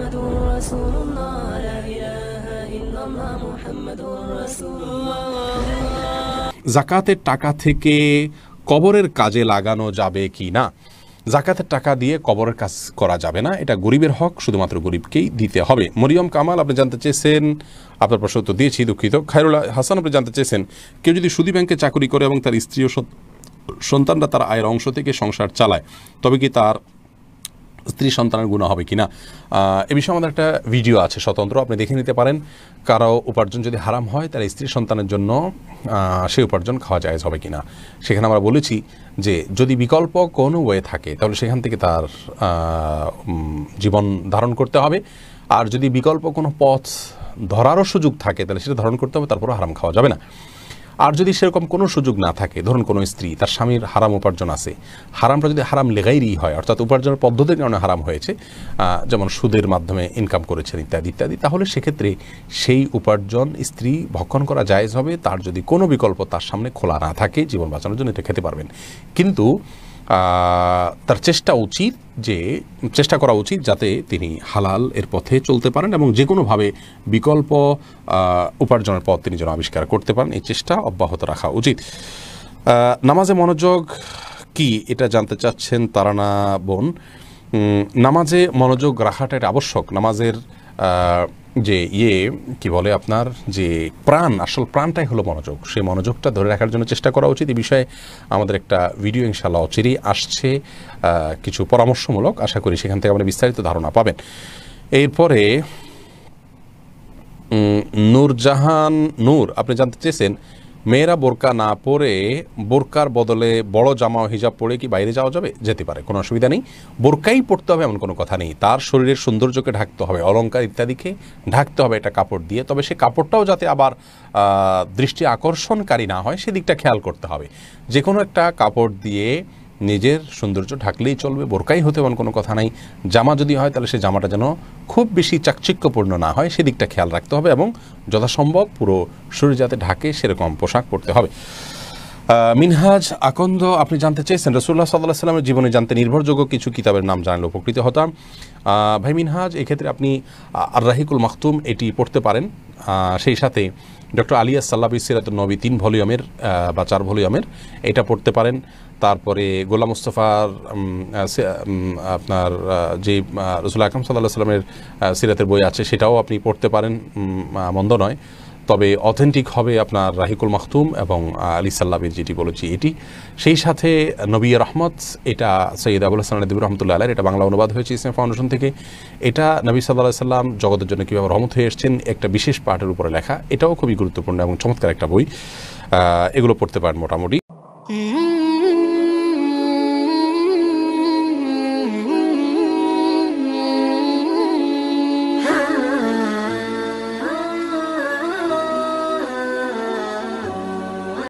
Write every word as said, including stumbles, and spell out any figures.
محمد رسول الله لا إله إلا الله محمد رسول الله জাকাতের টাকা থেকে কবরের কাজে লাগানো যাবে কিনা জাকাতের টাকা দিয়ে কবরের কাজ করা যাবে না এটা গরিবের হক শুধুমাত্র গরিবকেই দিতে হবে মরিয়ম কামাল আপনি জানতে চেয়েছেন আপনার প্রশ্ন তো দিয়েছি দুঃখিত খায়রুল হাসান আপনি জানতে চেয়েছেন কেউ যদি সুদী ব্যাংকে চাকরি করে এবং তার স্ত্রী ও সন্তানরা তার আয়ের অংশ থেকে সংসার চালায় তবে কি তার স্ত্রী সন্তানের গুনাহ হবে কিনা এই বিষয়ে আমাদের একটা ভিডিও আছে স্বতন্ত্র আপনি দেখে নিতে পারেন কারো উপার্জন যদি হারাম হয় তার স্ত্রী সন্তানের জন্য সেই উপার্জন খাওয়া জায়েজ হবে কিনা সেখানে আমরা বলেছি যে যদি বিকল্প কোনো ওয়ে থাকে তাহলে সেখান থেকে তার জীবন ধারণ করতে হবে আর যদি বিকল্প কোনো পথ ধরারও সুযোগ থাকে তাহলে সেটা ধারণ করতে হবে তারপরও হারাম খাওয়া যাবে না আর যদি সেরকম কোনো সুযোগ না থাকে ধরুন কোনো স্ত্রী তার স্বামীর হারাম উপার্জন আছে হারামটা যদি হারাম লেগাইরই হয় অর্থাৎ উপার্জনের পদ্ধতির কারণে হারাম হয়েছে যেমন সুদের মাধ্যমে ইনকাম করেছেন ইত্যাদি ইত্যাদি তাহলে সেক্ষেত্রে সেই উপার্জন স্ত্রী ভক্ষণ করা জায়েজ হবে তার যদি কোনো বিকল্প তার সামনে খোলা না থাকে জীবন বাঁচানোর জন্য এটা খেতে পারবেন কিন্তু তার চেষ্টা উচিত যে চেষ্টা করা উচিত যাতে তিনি হালাল এর পথে চলতে পারেন এবং যে কোনোভাবে বিকল্প উপার্জনের পথ তিনি যেন আবিষ্কার করতে পারেন এই চেষ্টা অব্যাহত রাখা উচিত নামাজে মনোযোগ কি এটা জানতে চাচ্ছেন তারানা বোন নামাজে মনোযোগ রাখাটা এটা আবশ্যক নামাজের যে ইয়ে কি বলে আপনার যে প্রাণ আসল প্রাণটাই হলো মনোযোগ সেই মনোযোগটা ধরে রাখার জন্য চেষ্টা করা উচিত এই বিষয়ে আমাদের একটা ভিডিও ইনশাআল্লাহ অচিরেই আসছে কিছু পরামর্শমূলক আশা করি সেখান থেকে আপনি বিস্তারিত ধারণা পাবেন এরপরে নূরজাহান নূর আপনি জানতে চেয়েছেন মেয়েরা বোরকা না পরে বোরকার বদলে বড় জামা ও হিজাব পরে কি বাইরে যাওয়া যাবে যেতে পারে কোনো অসুবিধা নেই বোরকাই পরতে হবে এমন কোনো কথা নেই তার শরীরের সৌন্দর্যকে ঢাকতে হবে অলঙ্কার ইত্যাদিকে ঢাকতে হবে এটা কাপড় দিয়ে তবে সে কাপড়টাও যাতে আবার দৃষ্টি আকর্ষণকারী না হয় সেদিকটা খেয়াল করতে হবে যে কোনো একটা কাপড় দিয়ে নিজের সৌন্দর্য ঢাকলেই চলবে বোরকাই হতে এমন কোনো কথা নাই জামা যদি হয় তাহলে সে জামাটা যেন খুব বেশি চাকচিক্যপূর্ণ না হয় সেদিকটা খেয়াল রাখতে হবে এবং যথাসম্ভব পুরো শরীর যাতে ঢাকে সেরকম পোশাক পরতে হবে মিনহাজ আকন্দ আপনি জানতে চেয়েছেন রাসূলুল্লাহ সাল্লাল্লাহু আলাইহি সাল্লামের জীবনে জানতে নির্ভরযোগ্য কিছু কিতাবের নাম জানলে উপকৃত হতাম ভাই মিনহাজ এক্ষেত্রে আপনি আর রাহিকুল মাখতুম এটি পড়তে পারেন সেই সাথে ডক্টর আলিয়া সাল্লাবি সিরাতুন নবী তিন ভলিউমের বা চার ভলিউমের এটা পড়তে পারেন তারপরে গোলাম মুস্তফার আপনার যে রাসূল আকরাম সাল্লাল্লাহু আলাইহি সাল্লামের সিরাতের বই আছে সেটাও আপনি পড়তে পারেন মন্দ নয় তবে অথেন্টিক হবে আপনার রাহিকুল মাখতুম এবং আলী সাল্লাবির যেটি বলেছি এটি সেই সাথে নবী রহমত এটা সৈয়দ আবুল হাসান আদিবুর রহমতুল্লাহ আলাইয়ের এটা বাংলা অনুবাদ হয়েছে ইসলাম ফাউন্ডেশন থেকে এটা নবী সাল্লাল্লাহু আলাইহি সাল্লাম জগতের জন্য কীভাবে রহমত হয়ে এসেছেন একটা বিশেষ পাঠের উপরে লেখা এটাও খুবই গুরুত্বপূর্ণ এবং চমৎকার একটা বই এগুলো পড়তে পারেন মোটামুটি